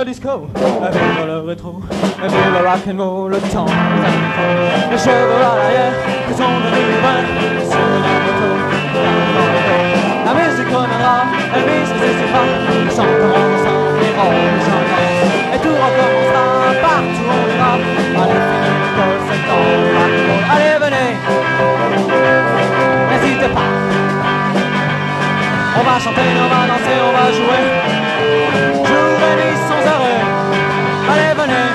the disco. I feel the retro. I feel the rock and roll. The time for the Chevrolet, yeah. 'Cause on the new one, it's on the motor. La musique on the rock, Elvis et ses fans. Ils sont en sang, les roses en sang. Et tout recommencera, partout on ira. Allez, fini le col, c'est dans le rock and roll. Allez, venez, n'hésitez pas. On va chanter, on va danser, on va jouer. Allez, venez,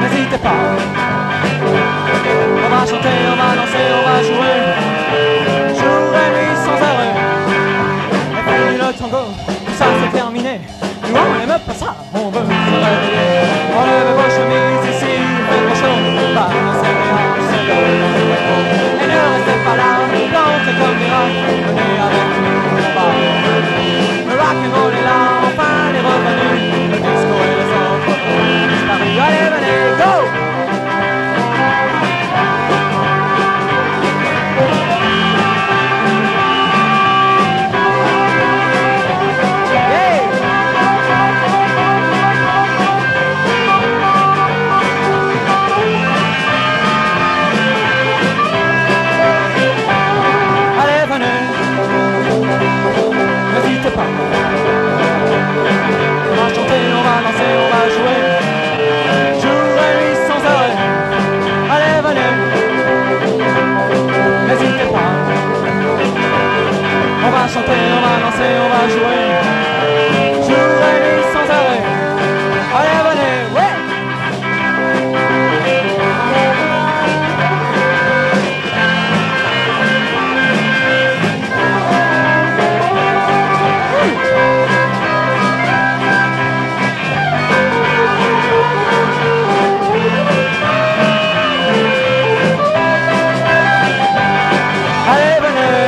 n'hésitez pas. On va chanter, on va danser, on va jouer. Jour et nuit sans arrêt. Et puis le tango, tout ça c'est terminé. Nous on n'aime pas ça, on veut se réveiller. Enlevez vos chemises ici, faites vos choses. Balancez les hanches, c'est le réveil. Et ne restez pas là, plantez comme des rats. Venez avec nous, on va. Le rock and roll est là, enfin il est revenu. Allez, venez, go! Yeah! Allez, venez, n'hésitez pas. On va chanter, on va danser, on va jouer. On va chanter, on va danser, on va jouer. Jour et nuit sans arrêt. Allez, venez, ouais. Allez, venez.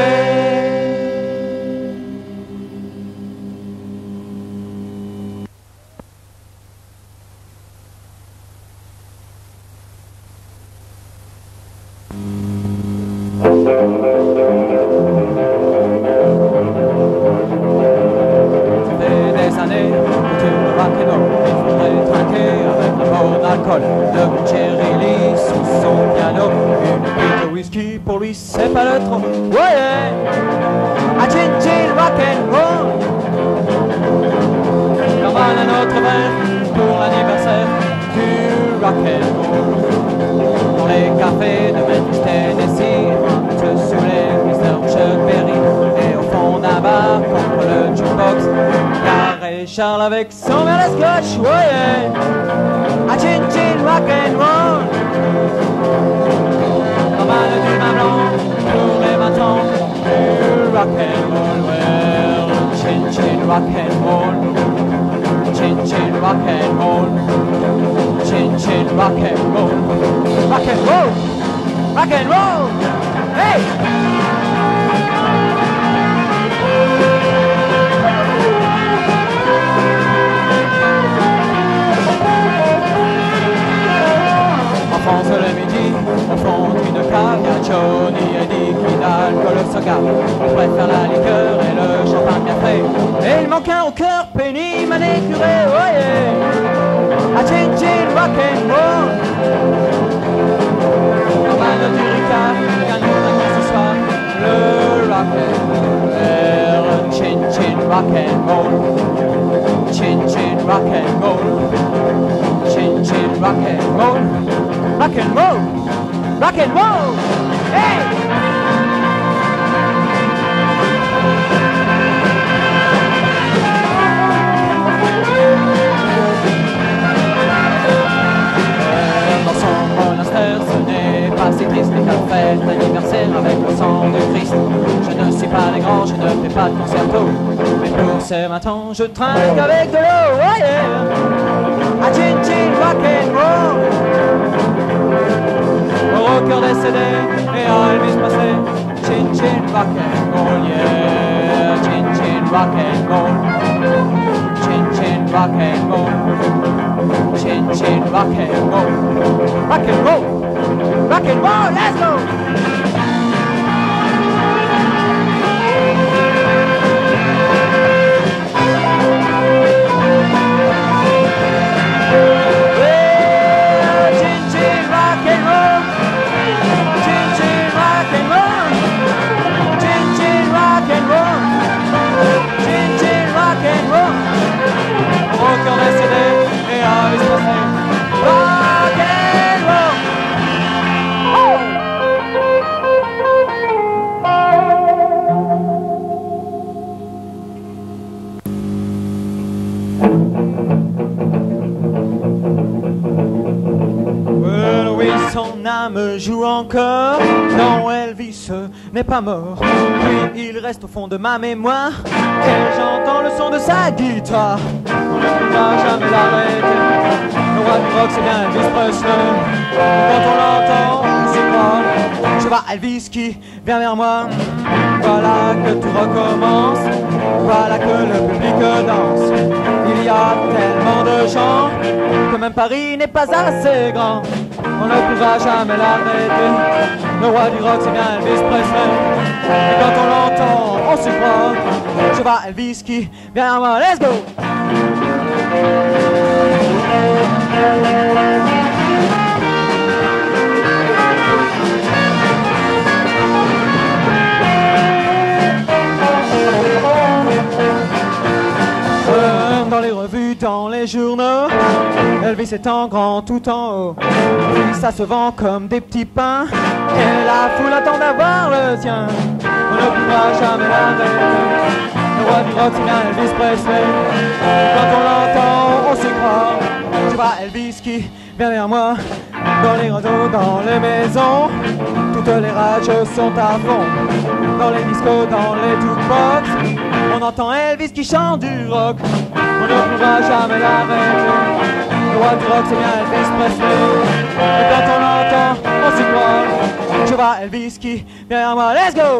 Je trinque avec de l'eau, ouais, yeah. À Tchin Tchin, rock'n'roll. Au rocker décédé et à Elvis Presley. Tchin Tchin, rock'n'roll, yeah. Tchin Tchin, rock'n'roll. Tchin Tchin, rock'n'roll. Tchin Tchin, rock'n'roll. Rock'n'roll, rock'n'roll, let's go. Thank you. me joue encore. Non, Elvis n'est pas mort. Lui, il reste au fond de ma mémoire. Et j'entends le son de sa guitare. On ne pourra jamais l'arrêter. Le roi du rock, c'est bien Elvis Presley. Quand on l'entend, c'est quoi? Je vois Elvis qui vient vers moi. Voilà que tout recommence. Voilà que le public danse. Il y a tellement de gens que même Paris n'est pas assez grand. On ne pourra jamais l'arrêter. Le roi du rock, c'est bien Elvis Presley. Et quand on l'entend, on s'y croit. Je vois Elvis qui vient vers moi. Let's go! Dans les revues, dans les journaux, Elvis est en grand tout en haut. Puis ça se vend comme des petits pains. Et la foule attend d'avoir le tien. On ne pourra jamais l'arrêter. Le roi du rock, c'est bien Elvis Presley. Quand on l'entend, on s'y croit. Je vois Elvis qui vient vers moi. Dans les réseaux, dans les maisons, toutes les rages sont à fond. Dans les discos, dans les jukebox, on entend Elvis qui chante du rock. On ne pourra jamais l'arrêter. Le roi du rock, c'est bien Elvis Presley. Et quand on l'entend, on s'y croit. Je vois Elvis qui vient vers moi. Let's go!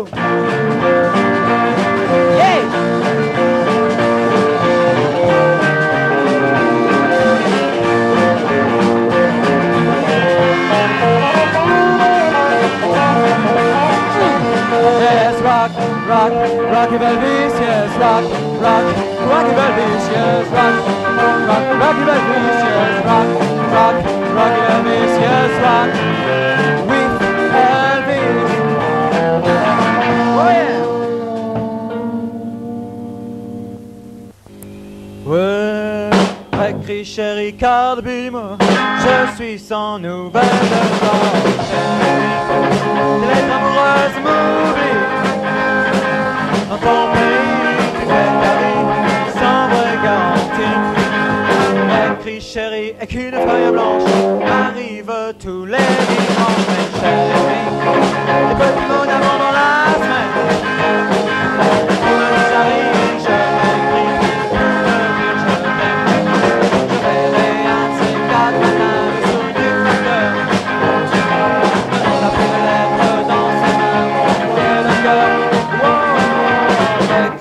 Rock, rock Elvis, yes, rock, rock, rock Elvis, yes, rock, rock, rock Elvis, yes, rock, rock, rock Elvis, yes, rock, with Elvis. Oh yeah. Ouais, écrit chérie Carl Bimo, je suis sans nouvelles de toi. Les lettres amoureuses m'oublient. Dans ton pays, tu fais ta vie sans vraie garantie. Écris chérie, et qu'une feuille blanche arrive tous les dimanches. Mais chérie, les petits mots d'amour dans la semaine, pour le salarié, je t'écris, je verrai un de ces quatre matins le sourire du facteur. La plume lèvre dans ses mains, pour le cœur.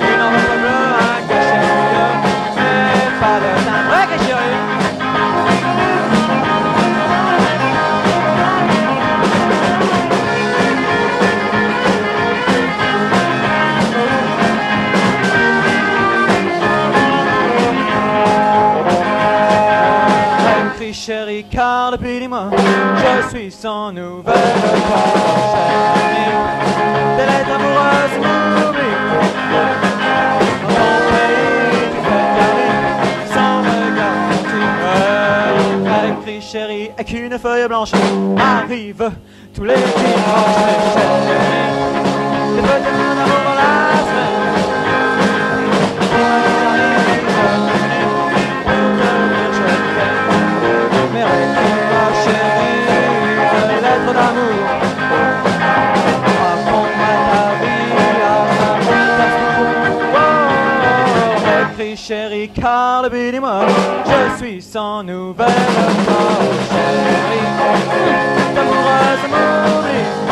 une enveloppe bleue, un cachet bleu, mais pas de timbre, écris chérie, car depuis des mois, je suis sans nouvelles de toi. Chérie, tes lettres amoureuses m'oublient. Dans ton pays, tu fais ta vie sans me garantir. Écris chérie, avec une feuille blanche arrive tous les dimanches. Chérie, tes petits mots d'amour dans la semaine. Écris chérie, car depuis des mois, je suis sans nouvelles de toi. Chérie, t'amoureuse m'oublie.